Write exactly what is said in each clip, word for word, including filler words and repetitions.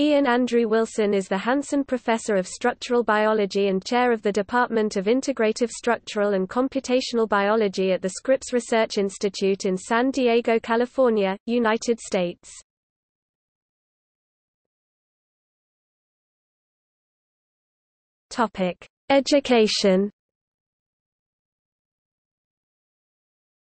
Ian Andrew Wilson is the Hansen Professor of Structural Biology and Chair of the Department of Integrative Structural and Computational Biology at the Scripps Research Institute in San Diego, California, United States. Education.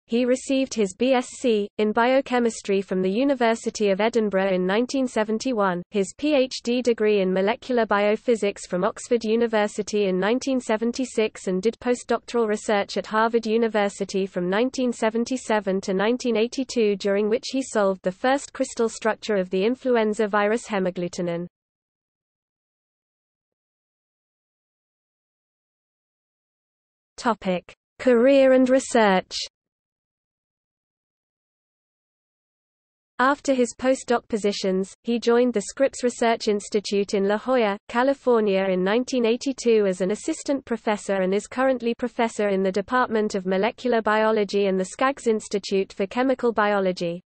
He received his B Sc in biochemistry from the University of Edinburgh in nineteen seventy-one, his P H D degree in molecular biophysics from Oxford University in nineteen seventy-six, and did postdoctoral research at Harvard University from nineteen seventy-seven to nineteen eighty-two, during which he solved the first crystal structure of the influenza virus hemagglutinin. Topic: Career and research. After his postdoc positions, he joined the Scripps Research Institute in La Jolla, California in nineteen eighty-two as an assistant professor, and is currently professor in the Department of Molecular Biology and the Skaggs Institute for Chemical Biology.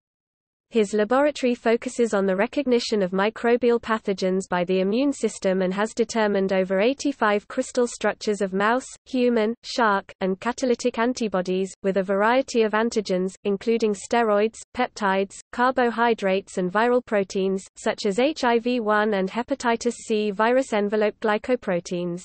His laboratory focuses on the recognition of microbial pathogens by the immune system and has determined over eighty-five crystal structures of mouse, human, shark, and catalytic antibodies, with a variety of antigens, including steroids, peptides, carbohydrates, and viral proteins, such as H I V one and hepatitis C virus envelope glycoproteins.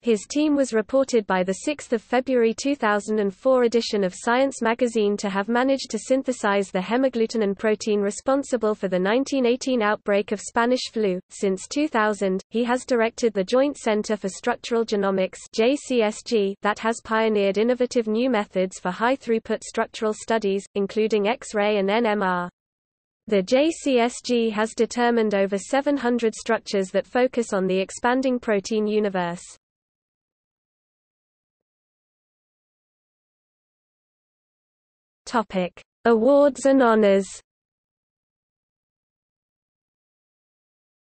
His team was reported by the sixth of February two thousand four edition of Science magazine to have managed to synthesize the hemagglutinin protein responsible for the nineteen eighteen outbreak of Spanish flu. Since two thousand, he has directed the Joint Center for Structural Genomics (J C S G) that has pioneered innovative new methods for high-throughput structural studies, including X-ray and N M R. The J C S G has determined over seven hundred structures that focus on the expanding protein universe. Topic: Awards and honors.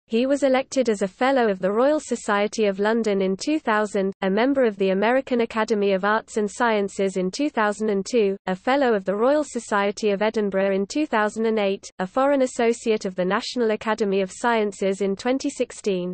He was elected as a Fellow of the Royal Society of London in two thousand, a member of the American Academy of Arts and Sciences in two thousand two, a Fellow of the Royal Society of Edinburgh in two thousand eight, a Foreign Associate of the National Academy of Sciences in twenty sixteen.